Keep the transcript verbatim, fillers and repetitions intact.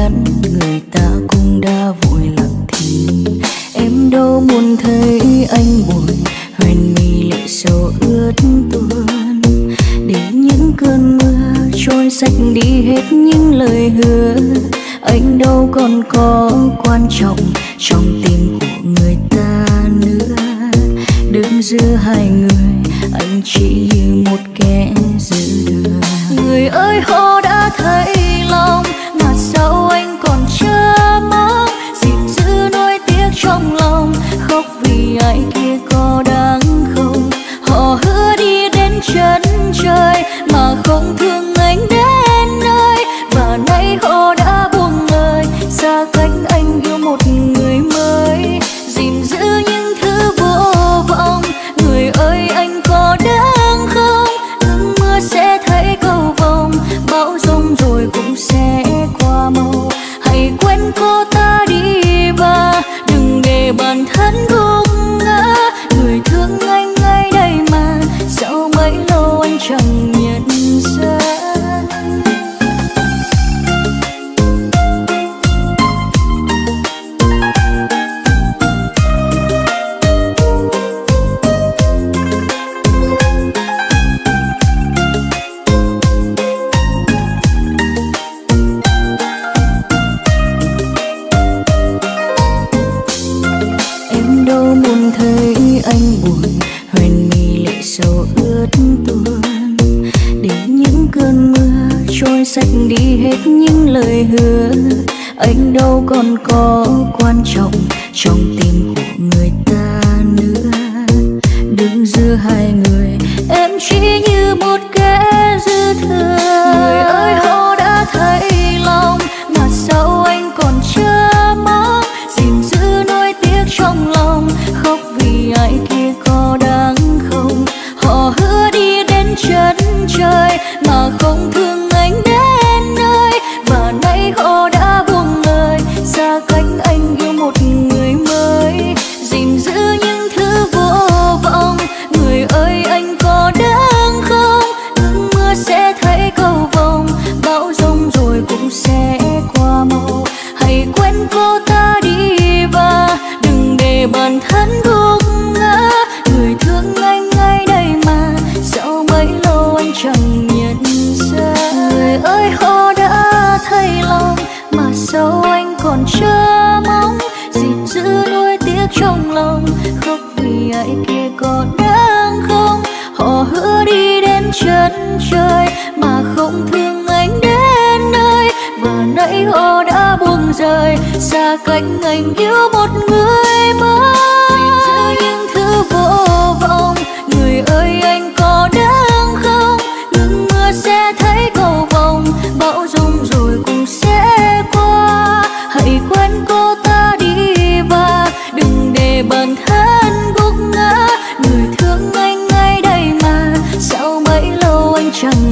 lén người ta cũng đã vội lặng thinh. Em đâu muốn thấy anh buồn, huyền mi lệ sầu ướt tuôn. Để những cơn mưa trôi sạch đi hết những lời hứa, anh đâu còn có quan trọng trong tim của người ta nữa. Đứng giữa hai người, anh chỉ như một kẻ giữa đường. Người ơi, họ đã thấy lòng mà sao anh còn chưa mong, gìn giữ nỗi tiếc trong lòng, khóc vì ai kia có đáng không. Họ hứa đi đến chân trời mà không thương anh đến nơi, và nay họ đã buông lời xa cách, anh yêu một người mới. Gìn giữ những thứ vô vọng, người ơi anh có đáng không. Nắng mưa sẽ thấy cầu vồng, bão giông rồi cũng sẽ qua màu. Hãy quên cô ta đi và đừng để bản thân gục ngã. Người thương anh ngay đây mà sao bấy lâu anh chẳng nhận ra. Đi hết những lời hứa, anh đâu còn có quan trọng trong tim của người ta nữa. Đứng giữa hai người, em chỉ như một kẻ dư thừa. Người ơi, họ đã thấy lòng mà sao anh còn chưa mong, gìn giữ nỗi tiếc trong lòng, khóc vì ai kia có đáng không. Họ hứa đi đến chân trời mà không thương anh đến, và nay họ đã buông lời xa cách, anh yêu một người mới. Gìn giữ những thứ vô vọng, người ơi anh có đáng không. Nắng mưa sẽ thấy cầu vồng, bão giông rồi cũng sẽ qua màu. Hãy quên cô ta đi và đừng để bản thân gục ngã. Người thương anh ngay đây mà sao bấy lâu anh chẳng nhận ra. Người ơi, họ đã thấy lòng mà sao anh còn chưa mong, gìn giữ nỗi tiếc trong lòng, khóc vì ai kia có đáng không. Họ hứa đi đến chân trời mà không thương anh đến nơi, và nãy họ đã buông rời xa cách, anh yêu một người mới. Gìn giữ những thứ vô vọng, người ơi anh có đáng không. Nắng mưa sẽ thấy cầu vồng, bão giông rồi cũng sẽ qua. Hãy quên cô ta đi và đừng để bản thân gục ngã. Người thương anh ngay đây mà sao bấy lâu anh chẳng